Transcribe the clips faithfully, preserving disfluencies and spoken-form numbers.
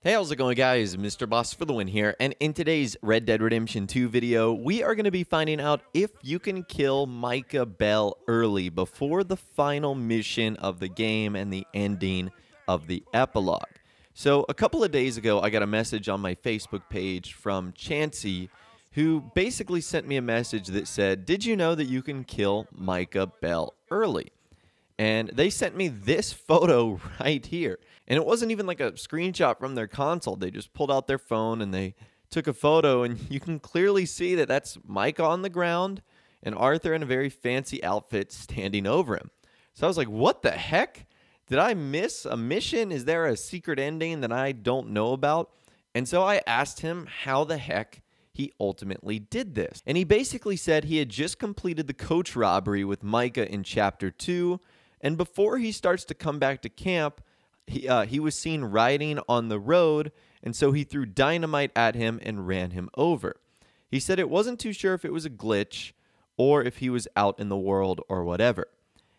Hey, how's it going, guys? Mister Boss for the win here, and in today's Red Dead Redemption two video, we are going to be finding out if you can kill Micah Bell early before the final mission of the game and the ending of the epilogue. So, a couple of days ago, I got a message on my Facebook page from Chansey, who basically sent me a message that said, "Did you know that you can kill Micah Bell early?" And they sent me this photo right here. And it wasn't even like a screenshot from their console. They just pulled out their phone and they took a photo. And you can clearly see that that's Micah on the ground and Arthur in a very fancy outfit standing over him. So I was like, what the heck? Did I miss a mission? Is there a secret ending that I don't know about? And so I asked him how the heck he ultimately did this. And he basically said he had just completed the coach robbery with Micah in chapter two. And before he starts to come back to camp, he, uh, he was seen riding on the road, and so he threw dynamite at him and ran him over. He said it wasn't too sure if it was a glitch or if he was out in the world or whatever.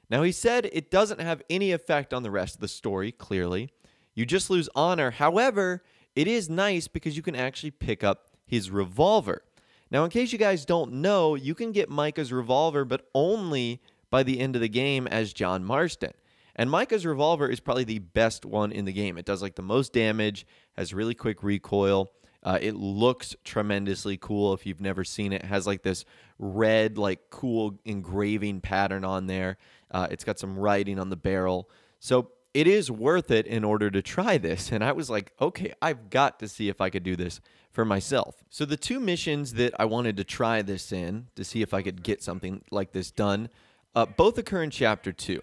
Now, he said it doesn't have any effect on the rest of the story, clearly. You just lose honor. However, it is nice because you can actually pick up his revolver. Now, in case you guys don't know, you can get Micah's revolver, but only by the end of the game as John Marston. And Micah's revolver is probably the best one in the game. It does like the most damage, has really quick recoil. Uh, it looks tremendously cool if you've never seen it. It has like this red, like cool engraving pattern on there. Uh, it's got some writing on the barrel. So it is worth it in order to try this. And I was like, okay, I've got to see if I could do this for myself. So the two missions that I wanted to try this in to see if I could get something like this done, Uh, both occur in chapter two.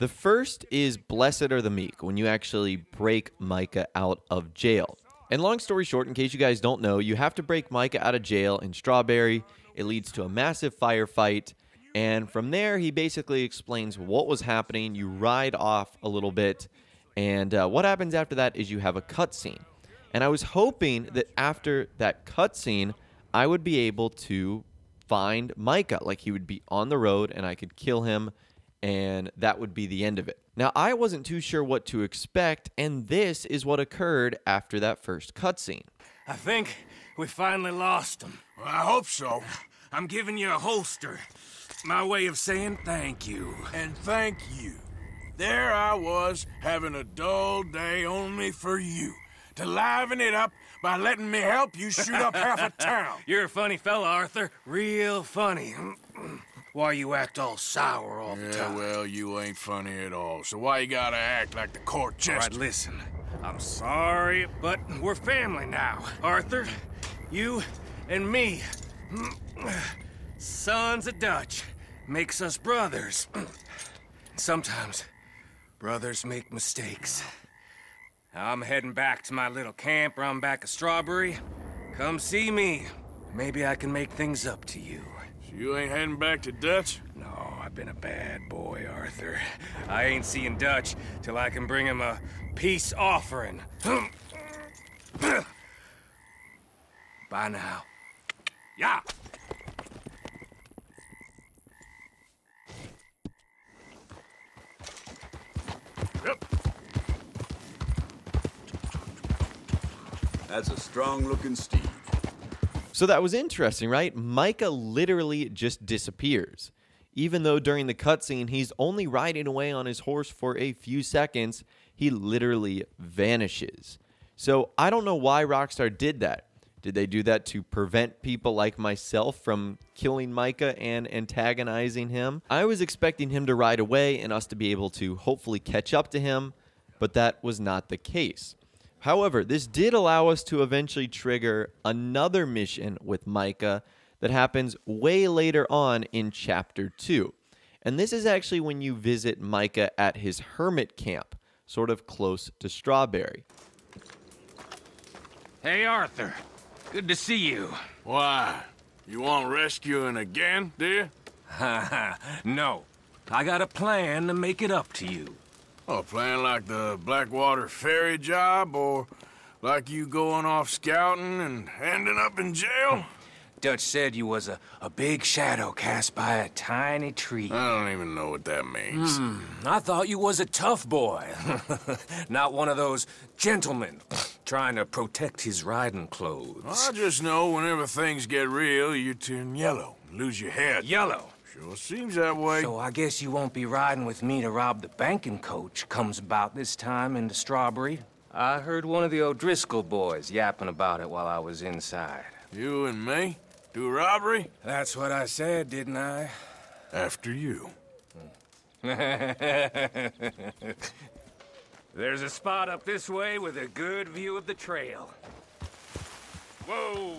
The first is Blessed Are the Meek, when you actually break Micah out of jail. And long story short, in case you guys don't know, you have to break Micah out of jail in Strawberry. It leads to a massive firefight. And from there, he basically explains what was happening. You ride off a little bit. And uh, what happens after that is you have a cutscene. And I was hoping that after that cutscene, I would be able to find Micah, like he would be on the road and I could kill him and that would be the end of it. Now, I wasn't too sure what to expect, and this is what occurred after that first cutscene. I think we finally lost him. Well, I hope so. I'm giving you a holster. My way of saying thank you. And thank you. There I was, having a dull day only for you, to liven it up by letting me help you shoot up half a town. You're a funny fella, Arthur. Real funny. Why you act all sour all yeah, the time? Well, you ain't funny at all, so why you gotta act like the court jester? All right, listen. I'm sorry, but we're family now. Arthur, you and me, sons of Dutch, makes us brothers. Sometimes brothers make mistakes. I'm heading back to my little camp around back of Strawberry. Come see me. Maybe I can make things up to you. So you ain't heading back to Dutch? No, I've been a bad boy, Arthur. I ain't seeing Dutch till I can bring him a peace offering. Bye now. Yeah! Yep. That's a strong-looking steed. So that was interesting, right? Micah literally just disappears. Even though during the cutscene, he's only riding away on his horse for a few seconds, he literally vanishes. So I don't know why Rockstar did that. Did they do that to prevent people like myself from killing Micah and antagonizing him? I was expecting him to ride away and us to be able to hopefully catch up to him, but that was not the case. However, this did allow us to eventually trigger another mission with Micah that happens way later on in chapter two. And this is actually when you visit Micah at his hermit camp, sort of close to Strawberry. Hey, Arthur. Good to see you. Why? You want rescuing again, dear? No. I got a plan to make it up to you. Oh, playing like the Blackwater ferry job, or like you going off scouting and ending up in jail? Dutch said you was a, a big shadow cast by a tiny tree. I don't even know what that means. Mm, I thought you was a tough boy. Not one of those gentlemen. trying to protect his riding clothes. Well, I just know whenever things get real, you turn yellow, lose your head. Yellow? Sure seems that way. So I guess you won't be riding with me to rob the banking coach comes about this time into Strawberry. I heard one of the O'Driscoll boys yapping about it while I was inside. You and me? Do robbery? That's what I said, didn't I? After you. There's a spot up this way with a good view of the trail. Whoa!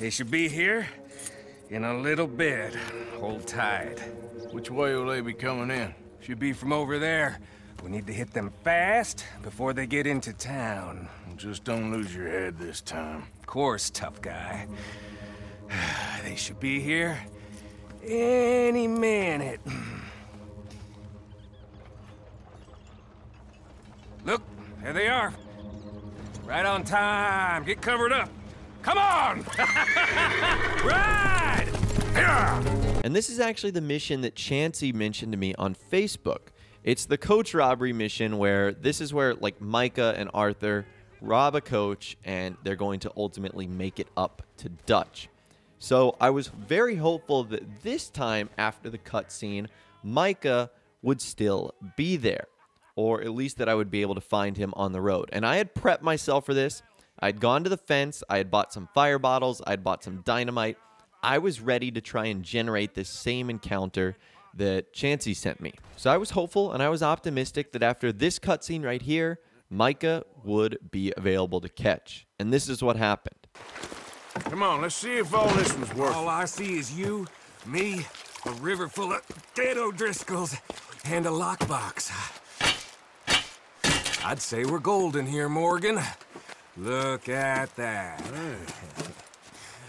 They should be here in a little bit. Hold tight. Which way will they be coming in? Should be from over there. We need to hit them fast before they get into town. Just don't lose your head this time. Of course, tough guy. They should be here any minute. Look, there they are. Right on time. Get covered up. Come on! Ride! Yeah! And this is actually the mission that Chansey mentioned to me on Facebook. It's the coach robbery mission where this is where, like, Micah and Arthur rob a coach, and they're going to ultimately make it up to Dutch. So I was very hopeful that this time after the cutscene, Micah would still be there, or at least that I would be able to find him on the road. And I had prepped myself for this. I'd gone to the fence, I had bought some fire bottles, I'd bought some dynamite. I was ready to try and generate this same encounter that Chansey sent me. So I was hopeful and I was optimistic that after this cutscene right here, Micah would be available to catch. And this is what happened. Come on, let's see if all this was worth it. All I see is you, me, a river full of dead O'Driscolls, and a lockbox. I'd say we're golden here, Morgan. Look at that. Hey.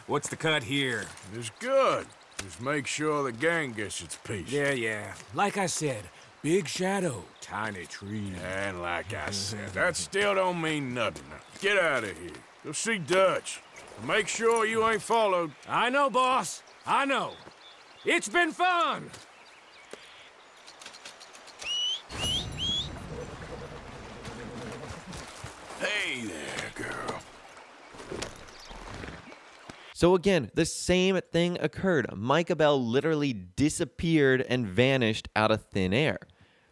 What's the cut here? It's good. Just make sure the gang gets its piece. Yeah, yeah. Like I said, big shadow, tiny tree. And like I said, that still don't mean nothing. Get out of here. Go see Dutch. Make sure you ain't followed. I know, boss. I know. It's been fun. Hey there, girl. So again, the same thing occurred. Micah Bell literally disappeared and vanished out of thin air.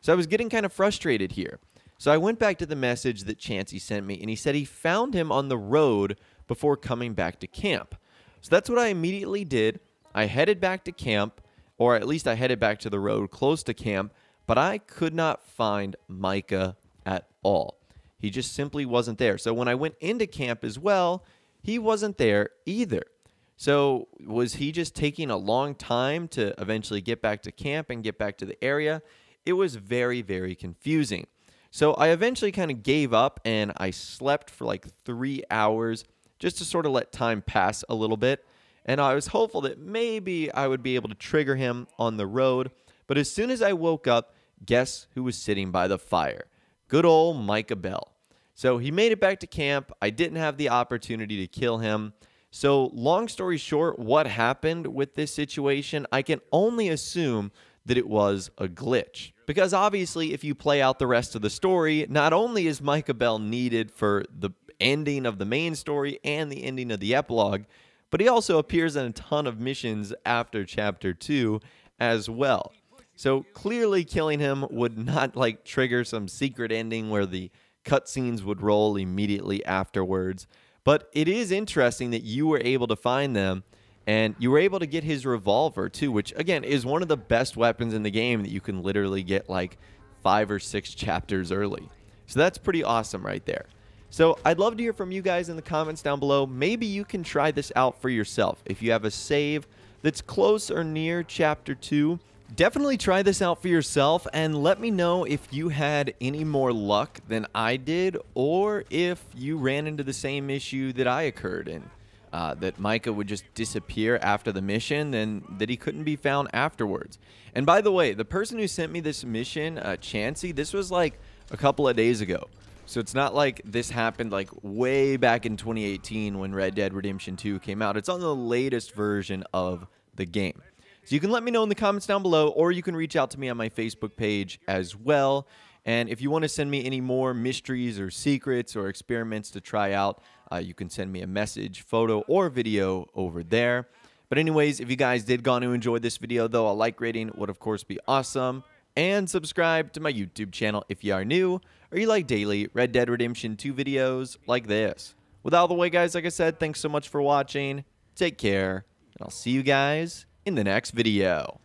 So I was getting kind of frustrated here. So I went back to the message that Chansey sent me, and he said he found him on the road before coming back to camp. So that's what I immediately did. I headed back to camp, or at least I headed back to the road close to camp, but I could not find Micah at all. He just simply wasn't there. So when I went into camp as well, he wasn't there either. So was he just taking a long time to eventually get back to camp and get back to the area? It was very, very confusing. So I eventually kind of gave up and I slept for like three hours just to sort of let time pass a little bit. And I was hopeful that maybe I would be able to trigger him on the road. But as soon as I woke up, guess who was sitting by the fire? Good old Micah Bell. So he made it back to camp. I didn't have the opportunity to kill him. So long story short, what happened with this situation, I can only assume that it was a glitch. Because obviously, if you play out the rest of the story, not only is Micah Bell needed for the ending of the main story and the ending of the epilogue, but he also appears in a ton of missions after chapter two as well. So clearly killing him would not like trigger some secret ending where the cutscenes would roll immediately afterwards. But it is interesting that you were able to find them and you were able to get his revolver too, which again is one of the best weapons in the game that you can literally get like five or six chapters early. So that's pretty awesome right there. So I'd love to hear from you guys in the comments down below. Maybe you can try this out for yourself. If you have a save that's close or near chapter two, definitely try this out for yourself and let me know if you had any more luck than I did or if you ran into the same issue that I occurred in, uh, that Micah would just disappear after the mission and that he couldn't be found afterwards. And by the way, the person who sent me this mission, uh, Chansey, this was like a couple of days ago. So it's not like this happened like way back in twenty eighteen when Red Dead Redemption two came out. It's on the latest version of the game. So you can let me know in the comments down below, or you can reach out to me on my Facebook page as well. And if you want to send me any more mysteries or secrets or experiments to try out, uh, you can send me a message, photo, or video over there. But anyways, if you guys did go on to enjoy this video, though, a like rating would, of course, be awesome. And subscribe to my YouTube channel if you are new, or you like daily Red Dead Redemption two videos like this. With all the way, guys, like I said, thanks so much for watching. Take care, and I'll see you guys in the next video.